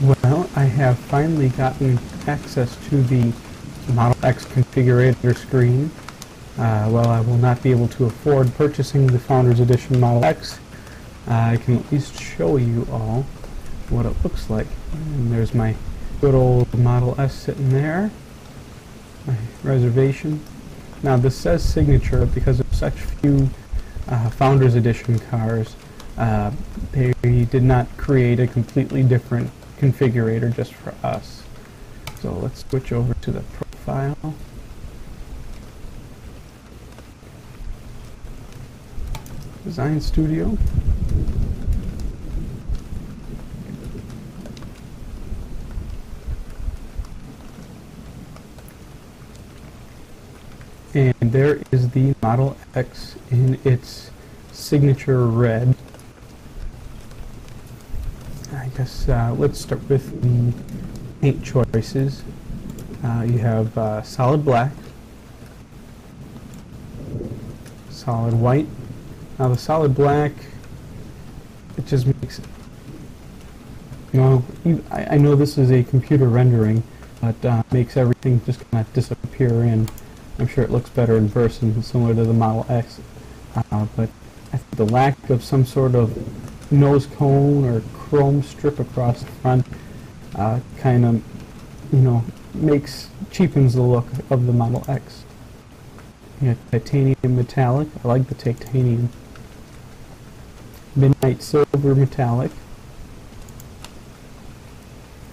Well, I have finally gotten access to the Model X configurator screen. While I will not be able to afford purchasing the Founders Edition Model X, I can at least show you all what it looks like. And there's my good old Model S sitting there, my reservation. Now this says Signature because of such few Founders Edition cars, they did not create a completely different configurator just for us. So let's switch over to the profile. Design Studio. And there is the Model X in its signature red. I guess let's start with the paint choices. You have solid black, solid white. Now the solid black, it just makes it, I know this is a computer rendering, but makes everything just kind of disappear in. I'm sure it looks better in person, similar to the Model X, but I think the lack of some sort of nose cone or chrome strip across the front kind of, cheapens the look of the Model X. You have titanium metallic. I like the titanium. Midnight silver metallic.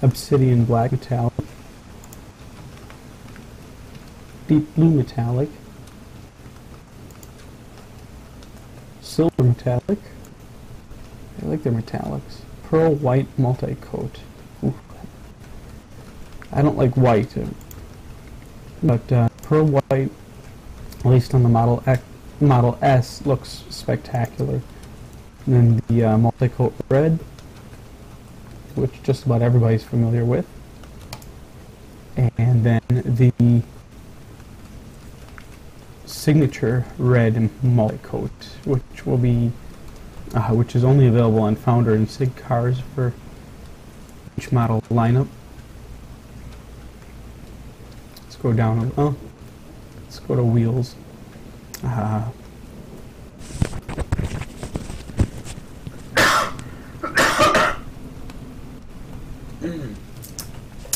Obsidian black metallic. Deep blue metallic. Silver metallic. I like their metallics. Pearl white multi-coat. I don't like white, but pearl white, at least on the Model S, looks spectacular. And then the multi-coat red, which just about everybody's familiar with. And then the signature red multi-coat, which will be, which is only available on Founder and Sig cars for each model lineup. Let's go down a little. Let's go to wheels.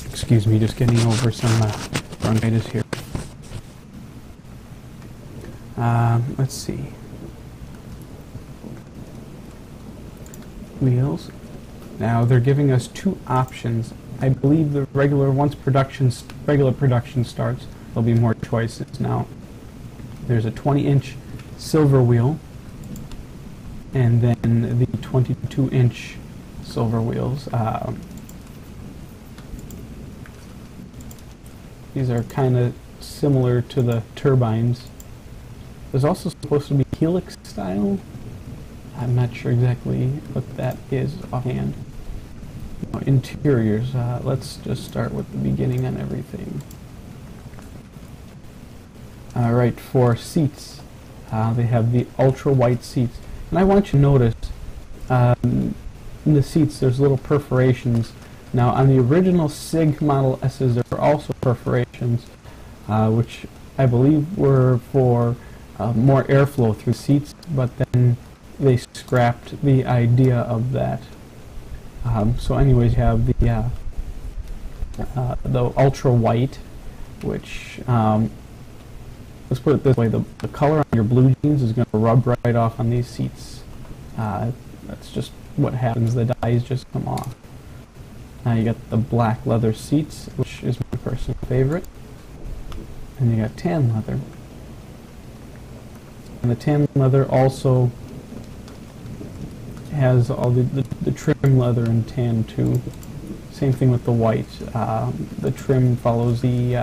Excuse me, just getting over some bronchitis here. Let's see. Wheels. Now they're giving us two options. I believe the regular, once regular production starts, there'll be more choices now. There's a 20-inch silver wheel, and then the 22-inch silver wheels. These are kind of similar to the turbines. There's also supposed to be helix style. I'm not sure exactly what that is offhand. Now, interiors. Let's just start with the beginning on everything. Alright, for seats, they have the ultra-wide seats. And I want you to notice, in the seats there's little perforations. Now on the original SIG Model S's there are also perforations, which I believe were for more airflow through seats, but then they scrapped the idea of that. So anyways, you have the ultra-white, which let's put it this way, the color on your blue jeans is going to rub right off on these seats. That's just what happens, the dyes just come off. Now you got the black leather seats, which is my personal favorite. And you got tan leather. And the tan leather also has all the trim leather and tan too. Same thing with the white. The trim follows the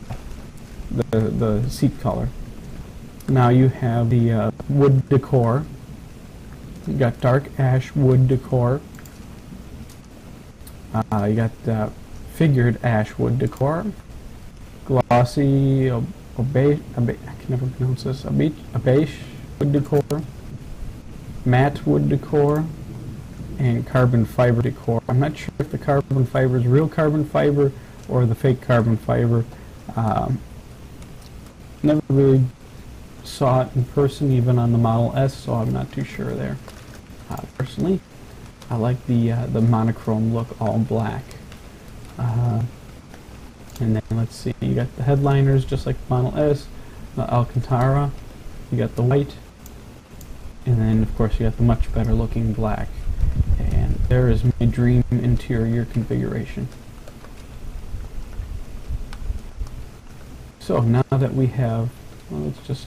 seat color. Now you have the wood decor. You got dark ash wood decor. You got figured ash wood decor. Glossy beige, I can never pronounce this. A beige wood decor. Matte wood decor. and carbon fiber decor. I'm not sure if the carbon fiber is real carbon fiber or the fake carbon fiber. Never really saw it in person, even on the Model S, so I'm not too sure there. Personally, I like the monochrome look, all black. And then let's see, you got the headliners just like Model S, the Alcantara, you got the white, and then of course you got the much better looking black. And there is my dream interior configuration. So now that we have, well, it's just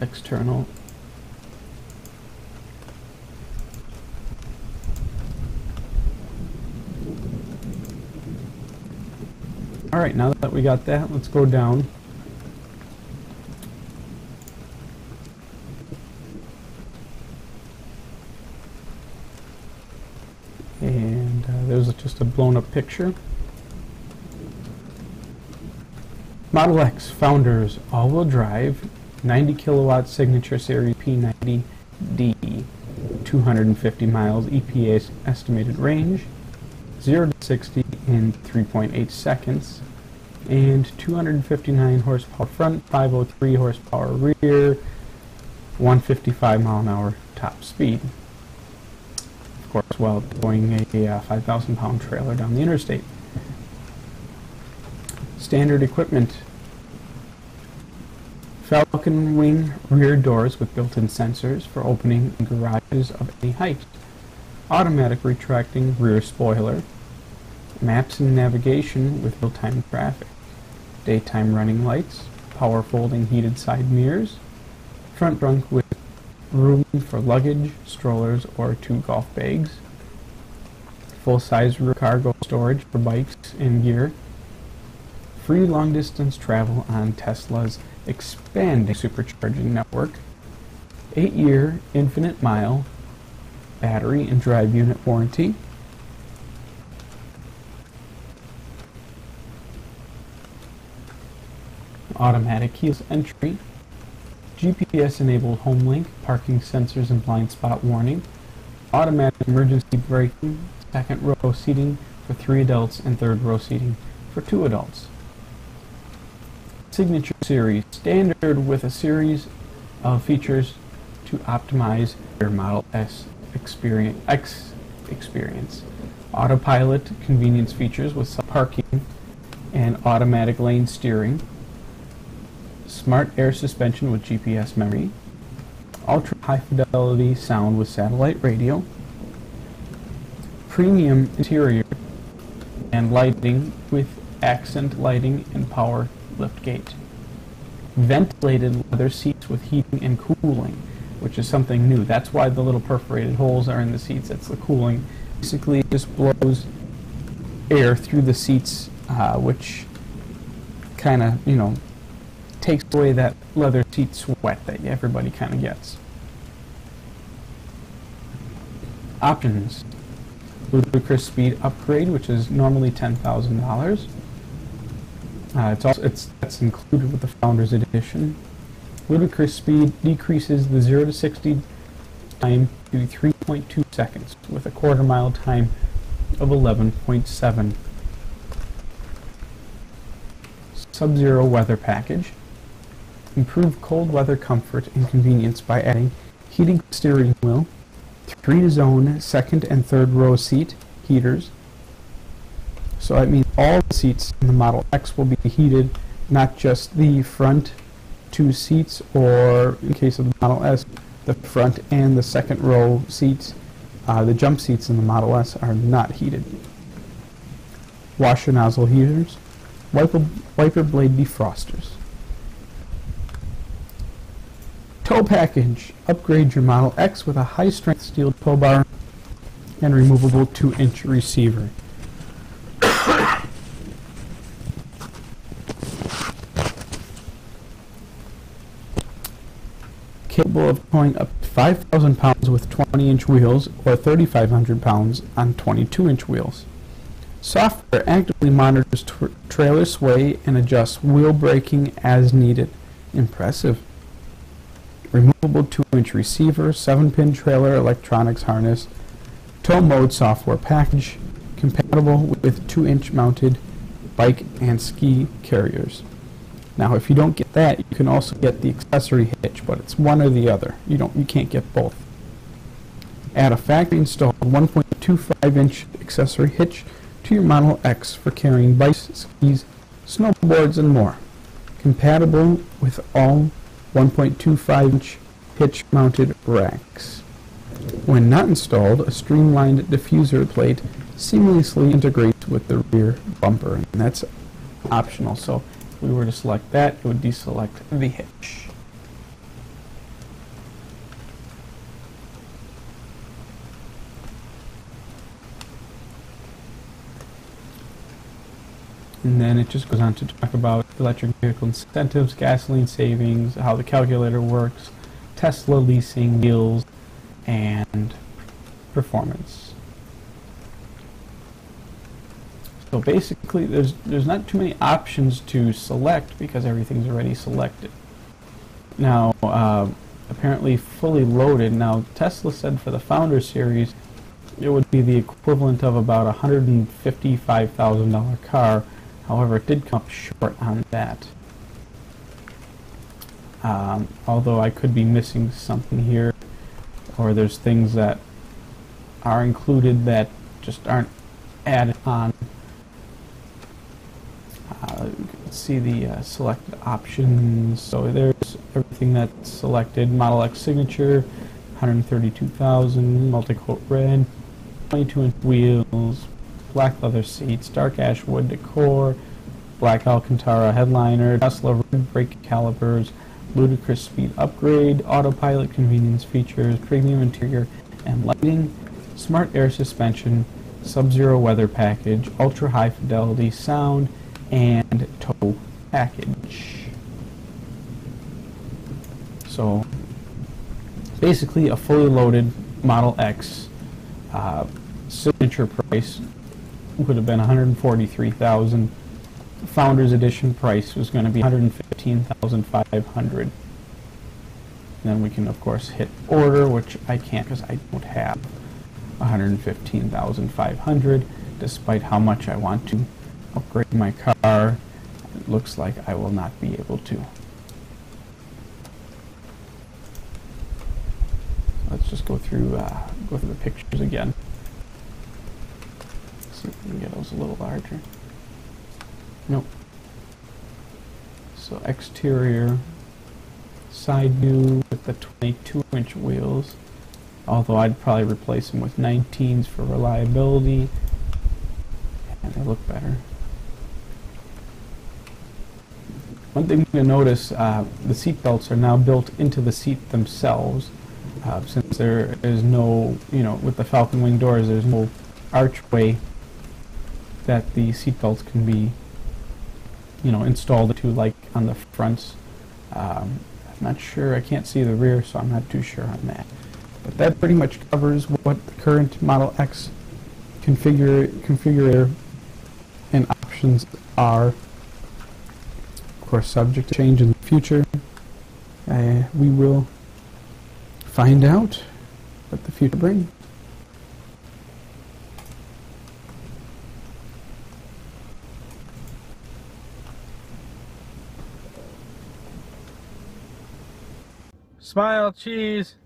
external. Alright, now that we got that, let's go down. And there's just a blown up picture. Model X Founders all-wheel drive 90 kilowatt Signature Series P90D, 250 miles EPA's estimated range, 0 to 60 in 3.8 seconds, and 259 horsepower front, 503 horsepower rear, 155 mile an hour top speed. Of course, while towing a 5,000 pound trailer down the interstate. Standard equipment: Falcon wing rear doors with built-in sensors for opening in garages of any height, automatic retracting rear spoiler, maps and navigation with real-time traffic, daytime running lights, power folding heated side mirrors, front trunk with room for luggage, strollers, or 2 golf bags, full-size rear cargo storage for bikes and gear, free long-distance travel on Tesla's expanding supercharging network, 8-year infinite mile battery and drive unit warranty, automatic keyless entry, GPS-enabled home link, parking sensors and blind spot warning, automatic emergency braking, second row seating for 3 adults and third row seating for 2 adults. Signature Series standard with a series of features to optimize your Model S experience. Autopilot convenience features with parking and automatic lane steering, smart air suspension with GPS memory, ultra high fidelity sound with satellite radio, premium interior and lighting with accent lighting and power liftgate, ventilated leather seats with heating and cooling, which is something new. That's why the little perforated holes are in the seats. That's the cooling. Basically, it just blows air through the seats, which kind of, you know, takes away that leather seat sweat that everybody kind of gets. Options: Ludicrous Speed upgrade, which is normally $10,000. That's included with the Founders Edition. Ludicrous Speed decreases the 0 to 60 time to 3.2 seconds with a quarter mile time of 11.7. Sub Zero Weather Package: improve cold weather comfort and convenience by adding heating steering wheel, 3-zone second and third row seat heaters. So that means all the seats in the Model X will be heated, not just the front 2 seats, or in case of the Model S, the front and the second row seats. The jump seats in the Model S are not heated. Washer nozzle heaters, wiper blade defrosters. Tow package: upgrade your Model X with a high-strength steel tow bar and removable 2-inch receiver. Capable of towing up to 5,000 pounds with 20-inch wheels or 3,500 pounds on 22-inch wheels. Software actively monitors trailer sway and adjusts wheel braking as needed. Impressive. removable 2-inch receiver, 7-pin trailer, electronics harness, tow mode software package, compatible with 2-inch mounted bike and ski carriers. Now if you don't get that, you can also get the accessory hitch, but it's one or the other. You can't get both. Add a factory installed 1.25-inch accessory hitch to your Model X for carrying bikes, skis, snowboards, and more. Compatible with all 1.25-inch hitch-mounted racks. When not installed, a streamlined diffuser plate seamlessly integrates with the rear bumper, and that's optional. So if we were to select that, it would deselect the hitch. And then it just goes on to talk about electric vehicle incentives, gasoline savings, how the calculator works, Tesla leasing deals, and performance. So basically, there's not too many options to select because everything's already selected. Now, apparently fully loaded. Now, Tesla said for the Founder Series, it would be the equivalent of about a $155,000 car. However, it did come up short on that. Although I could be missing something here, or there's things that are included that just aren't added on. You can see the selected options. So there's everything that's selected. Model X Signature, 132,000, multi-coat red, 22-inch wheels, black leather seats, dark ash wood decor, black Alcantara headliner, Tesla rear brake calipers, Ludicrous Speed upgrade, autopilot convenience features, premium interior and lighting, smart air suspension, Sub Zero Weather Package, ultra high fidelity sound, and tow package. So basically a fully loaded Model X signature price would have been $143,000. Founders Edition price was going to be $115,500. And then we can of course hit order, which I can't because I don't have $115,500, despite how much I want to upgrade my car. It looks like I will not be able to. Let's just go through the pictures again. See if we can get those a little larger. Nope. So exterior, side view with the 22-inch wheels, although I'd probably replace them with 19s for reliability, and they look better. One thing to notice, the seat belts are now built into the seat themselves, since there is no, with the Falcon wing doors, there's no archway that the seat belts can be, installed to, like on the fronts. I'm not sure, I can't see the rear, so I'm not too sure on that. But that pretty much covers what the current Model X configurator and options are. Of course, subject to change in the future. We will find out what the future brings. Smile, cheese.